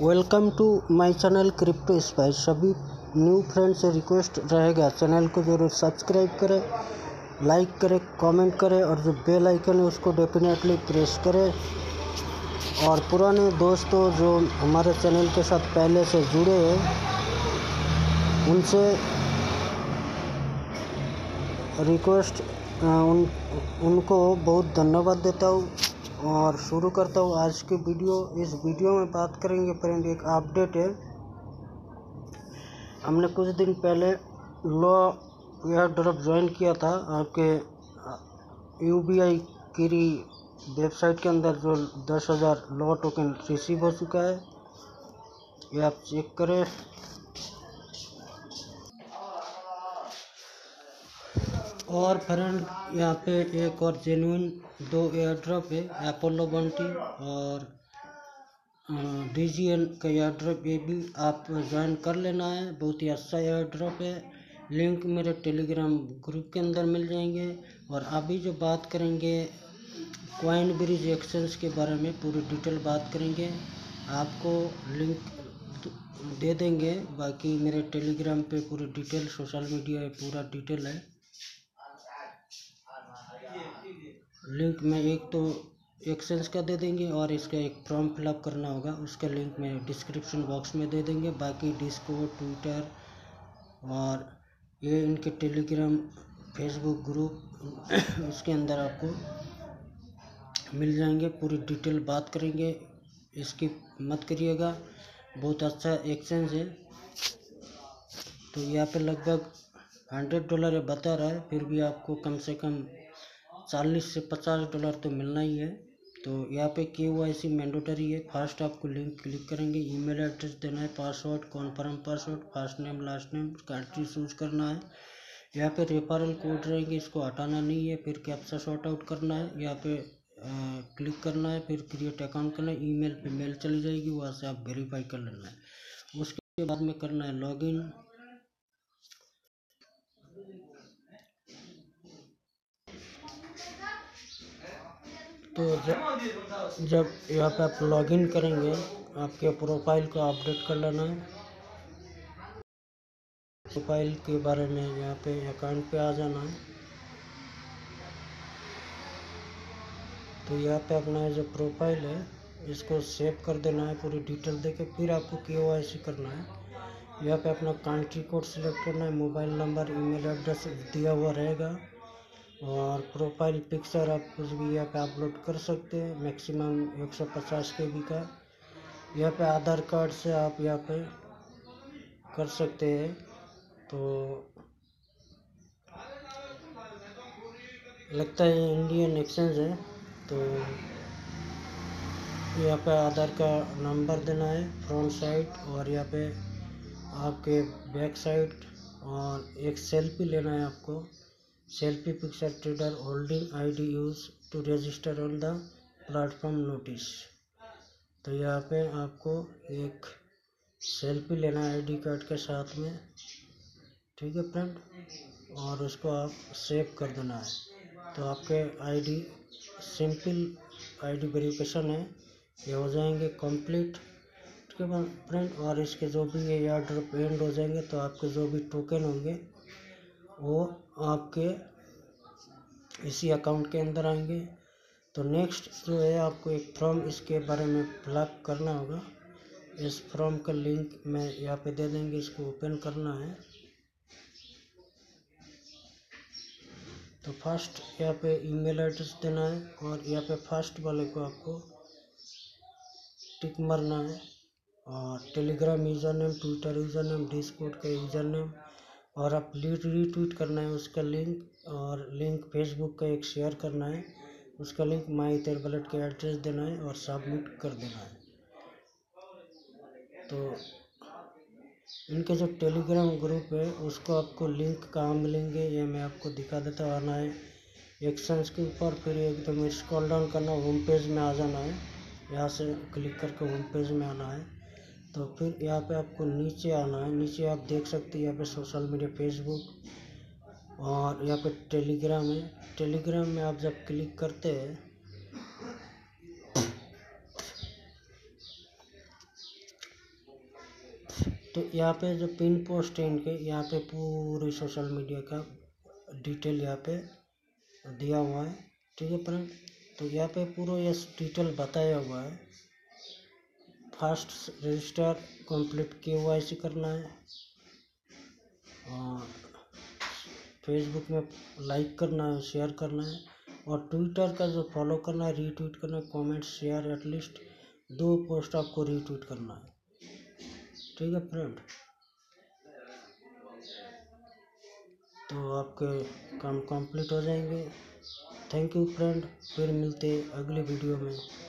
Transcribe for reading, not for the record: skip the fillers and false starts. Welcome to my channel crypto spice. सभी new friend से request रहेगा चैनल को ज़रूर सब्सक्राइब करें, लाइक करें, कमेंट करें और जो बेल आइकन है उसको डेफिनेटली प्रेस करें। और पुराने दोस्तों जो हमारे चैनल के साथ पहले से जुड़े हैं उनसे रिक्वेस्ट उनको बहुत धन्यवाद देता हूँ और शुरू करता हूँ आज की वीडियो। इस वीडियो में बात करेंगे फ्रेंड, एक अपडेट है। हमने कुछ दिन पहले लॉयर ड्रॉप ज्वाइन किया था। आपके यूबीआई कीरी वेबसाइट के अंदर जो 10,000 लॉ टोकन रिसीव हो चुका है, ये आप चेक करें। और फ्रेंड यहाँ पे एक और जेन्युइन 2 एयर ड्रॉप है, अपोलो बंटी और DGN का एयर ड्रॉप, ये भी आप ज्वाइन कर लेना है। बहुत ही अच्छा एयर ड्रॉप है, लिंक मेरे टेलीग्राम ग्रुप के अंदर मिल जाएंगे। और अभी जो बात करेंगे कॉइनब्रिज एक्सचेंज के बारे में पूरी डिटेल बात करेंगे, आपको लिंक दे देंगे। बाकी मेरे टेलीग्राम पे पूरी डिटेल, सोशल मीडिया पे पूरा डिटेल है। लिंक में एक तो एक्सचेंज का दे देंगे और इसका एक फॉर्म फिलअप करना होगा, उसका लिंक में डिस्क्रिप्शन बॉक्स में दे देंगे। बाकी डिस्कॉर्ड, ट्विटर और ये इनके टेलीग्राम, फेसबुक ग्रुप, उसके अंदर आपको मिल जाएंगे। पूरी डिटेल बात करेंगे, इसकी मत करिएगा, बहुत अच्छा एक्सचेंज है। तो यहाँ पे लगभग $100 बता रहा है, फिर भी आपको कम से कम $40 से $50 तो मिलना ही है। तो यहाँ पे KYC मैंडेटरी है। फर्स्ट आपको लिंक क्लिक करेंगे, ईमेल एड्रेस देना है, password, confirm password, first name, last name, country choose करना है। यहाँ पे रेफरल कोड रहेंगे, इसको हटाना नहीं है। फिर कैप्चा शॉर्ट आउट करना है, यहाँ पे क्लिक करना है, फिर क्रिएट अकाउंट करना है। ईमेल पे मेल चली जाएगी, वहाँ से आप वेरीफाई कर लेना है। उसके बाद में करना है लॉगिन। तो जब यहाँ पे आप लॉगिन करेंगे, आपके प्रोफाइल को अपडेट कर लेना है। प्रोफाइल के बारे में यहाँ पे अकाउंट पे आ जाना है। तो यहाँ पे अपना जो प्रोफाइल है इसको सेव कर देना है, पूरी डिटेल देके। फिर आपको KYC करना है। यहाँ पे अपना कंट्री कोड सिलेक्ट करना है, मोबाइल नंबर, ईमेल एड्रेस दिया हुआ रहेगा। और प्रोफाइल पिक्चर आप कुछ भी यहाँ पे अपलोड कर सकते हैं, मैक्सिमम 150 KB का। यहाँ पे आधार कार्ड से आप यहाँ पे कर सकते हैं। तो लगता है इंडियन एक्सचेंज है। तो यहाँ पे आधार का नंबर देना है फ्रंट साइड, और यहाँ पे आपके बैक साइड। और एक सेल्फी लेना है आपको, selfie picture, trader holding ID use to register on the platform notice. तो यहाँ पे आपको एक सेल्फी लेना है ID कार्ड के साथ में, ठीक है फ्रेंड। और उसको आप सेव कर देना है। तो आपके ID सिंपल ID वेरिफिकेशन है, ये हो जाएंगे कंप्लीट, ठीक है फ्रेंड। और इसके जो भी ये एयर ड्रॉप एंड हो जाएंगे तो आपके जो भी टोकन होंगे वो आपके इसी अकाउंट के अंदर आएंगे। तो नेक्स्ट जो है आपको एक फॉर्म इसके बारे में फिलअप करना होगा। इस फॉर्म का लिंक मैं यहाँ पे दे देंगे, इसको ओपन करना है। तो फर्स्ट यहाँ पे ईमेल एड्रेस देना है और यहाँ पे फर्स्ट वाले को आपको टिक मारना है। और Telegram user name, Twitter user name, Discord का यूज़र नेम, और आप रीट्वीट करना है उसका लिंक। और लिंक फेसबुक का एक शेयर करना है, उसका लिंक, माई इथेर वॉलेट का एड्रेस देना है और सबमिट कर देना है। तो इनके जो टेलीग्राम ग्रुप है उसको आपको लिंक कहाँ मिलेंगे ये मैं आपको दिखा देता हूँ। आना है एक्शंस के ऊपर, फिर एकदम स्क्रॉल डाउन करना, होम पेज में आ जाना है। यहाँ से क्लिक करके होम पेज में आना है। तो फिर यहाँ पे आपको नीचे आना है। नीचे आप देख सकते हैं यहाँ पे सोशल मीडिया, फेसबुक और यहाँ पे टेलीग्राम है। टेलीग्राम में आप जब क्लिक करते हैं तो यहाँ पे जो पिन पोस्ट है इनके, यहाँ पे पूरी सोशल मीडिया का डिटेल यहाँ पे दिया हुआ है, ठीक है फ्रेंड। तो यहाँ पे पूरा ये डिटेल बताया हुआ है। फर्स्ट रजिस्टर कंप्लीट KYC करना है और फेसबुक में लाइक करना है, शेयर करना है और ट्विटर का जो फॉलो करना है, रीट्वीट करना है, कमेंट शेयर एटलीस्ट 2 पोस्ट आपको रीट्वीट करना है, ठीक है फ्रेंड। तो आपके काम कंप्लीट हो जाएंगे। थैंक यू फ्रेंड, फिर मिलते हैं अगले वीडियो में।